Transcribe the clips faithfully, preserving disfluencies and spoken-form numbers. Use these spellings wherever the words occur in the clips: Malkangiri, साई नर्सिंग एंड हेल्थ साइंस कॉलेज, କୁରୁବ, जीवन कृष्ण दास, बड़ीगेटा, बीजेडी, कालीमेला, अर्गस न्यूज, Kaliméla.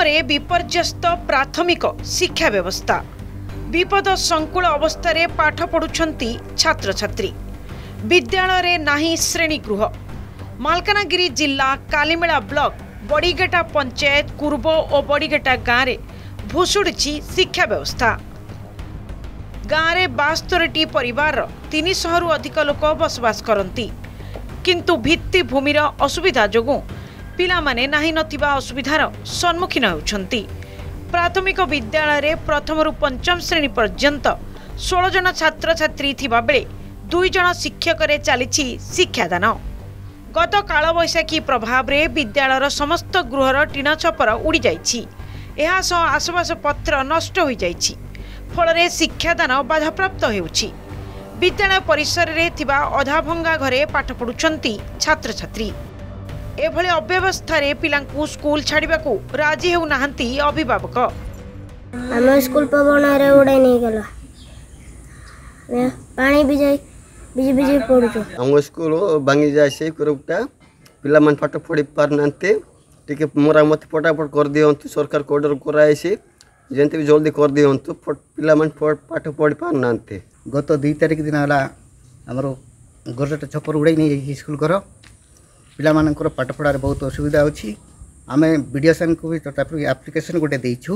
माध्यमरे विपर्यस्त प्राथमिक शिक्षा व्यवस्था विपद संकुल अवस्था रे पाठ पढ़ुछंती छात्र छात्री विद्यालय रे नाही श्रेणीगृह। मालकानगिरी जिला कालीमेला ब्लॉक बड़ीगेटा पंचायत कुर्ब और बड़ीगेटा गाँव रे भुशुड़ी शिक्षा व्यवस्था। गाँव रे बास्तोरेटी परिवार तीन सौ रु अधिक लोक बसवास करती किंतु भित्तिभूमिर असुविधा जोगुं पिलामाने नाही नथिबा असुविधार सम्मुखीन होउछंती। प्राथमिक विद्यालय रे प्रथम रु पंचम श्रेणी पर्यंत सोलह जन छात्र छात्री थिबा बेले दुई जन शिक्षक रे चालिछि शिक्षादान। गत कालबैशाखी प्रभाव रे विद्यालयर समस्त गृहर टीना छपर उड़ी जाइछि। एहा सह आसवास पत्र नष्ट होई जाइछि। फलरे शिक्षादान बाधाप्राप्त हेउछि। विद्यालय परिसर रे थिबा अधाभंगा घरे पाठ पढुछंती छात्र छात्री। एभली अव्यवस्था रे पिलांकु स्कूल छाड़िबा को राजी हेउ नाहंती अभिभावक। हम स्कूल पवन रे उडे नै गेलो ने पानी बिजय बिजी बिजी पडुछो। हम स्कूल बांगी जायसे कुरुपटा पिला मन पाठ पढि पारनते टिके मरामत फटाफट कर दियंतु। सरकार को ऑर्डर करायसे जेंते भी जल्दी कर दियंतु। पिला मन पाठ पढि पारनते। गत दो तारिख दिन होला हमरो गरजट छपर उडे नै जाय स्कूल करो। पिला मानकर पाठपढ़ार बहुत असुविधा अच्छी। आम वीडियो सन को भी तथापि एप्लिकेशन गोटे देइछु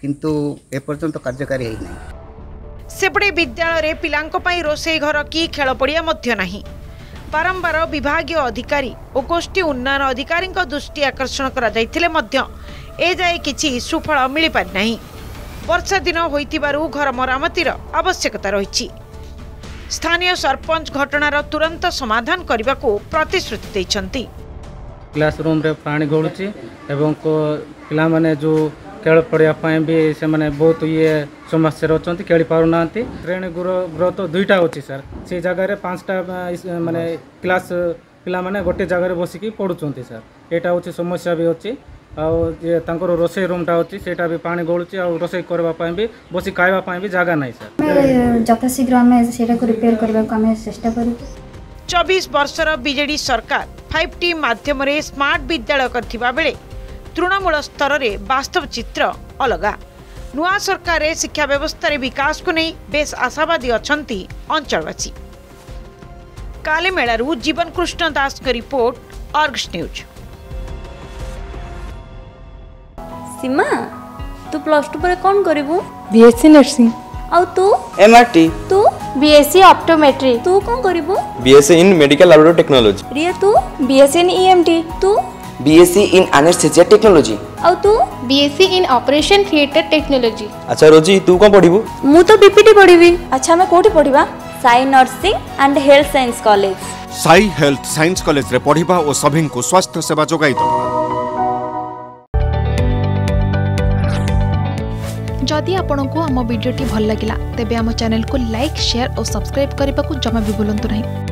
किंतु ए पर्यंत कार्यकारी है नहीं। सेपटे विद्यालय रे पिलांको पई रोसई घर की खेल पड़िया मध्य नाही। बारंबार विभागीय अधिकारी और गोष्ठी उन्नयन अधिकारी को दृष्टि आकर्षण करा जायथिले मध्य ए जाय किछि सुफल मिलि पारि नाही। वर्षा दिन होइतिबारु घर मरामतिर आवश्यकता रहिछि। स्थानीय सरपंच घटनार तुरंत समाधान करने को प्रतिश्रुति। क्लासरूम रे पानी गलुची एवं पिला माने जो खेल पड़िया भी से माने बहुत ये समस्या अच्छा खेली पारना। श्रेणी गृह तो दुईटा अच्छी सर से जगह पांचटा माने क्लास पिला माने गोटे जगह बसिकी पढ़ुंट सर। यहाँ हूँ समस्या भी अच्छी। आउ रोसई रूमटा अच्छी से पानी गलुची आ रोसई करने भी बस खावाई भी जगह ना सर। जताशीघ्र आम से रिपेयर करने चेष्टा करूँ। चौबीस वर्षर बीजेडी सरकार फाइव टी मध्यम स्मार्ट विद्यालय कर तृणमूल स्तर में वास्तव चित्र अलगा। नूआ सरकार शिक्षा व्यवस्था विकास को नहीं बेस आशावादी अच्छा अंचलवासी। कालीमेलू जीवन कृष्ण दास की रिपोर्ट अर्गस न्यूज। सीमा तू प्लस टू पर कौन करिवु? BSc nursing. और तू? एमआरटी। तू? BSc optometry. तू कौन करिवु? BSc in medical laboratory technology. Riya तू? BSc in EMT. तू? BSc in anaesthesia technology. और तू? BSc in operation theatre technology. अच्छा रोजी तू कौन पढ़िवु? मु तो बीपीटी पढ़िवि। अच्छा मैं कोठी पढ़िबा? साई नर्सिंग एंड हेल्थ साइंस कॉलेज। Sai health science college रे पढ़िबा ओ सभी को स्वास्थ्य सेवा जोगाई दबा। जदि आपंक आम भिडी भल लगा तेब आम चैनल को लाइक शेयर और सब्सक्राइब करने को जमा भी भूलु नहीं।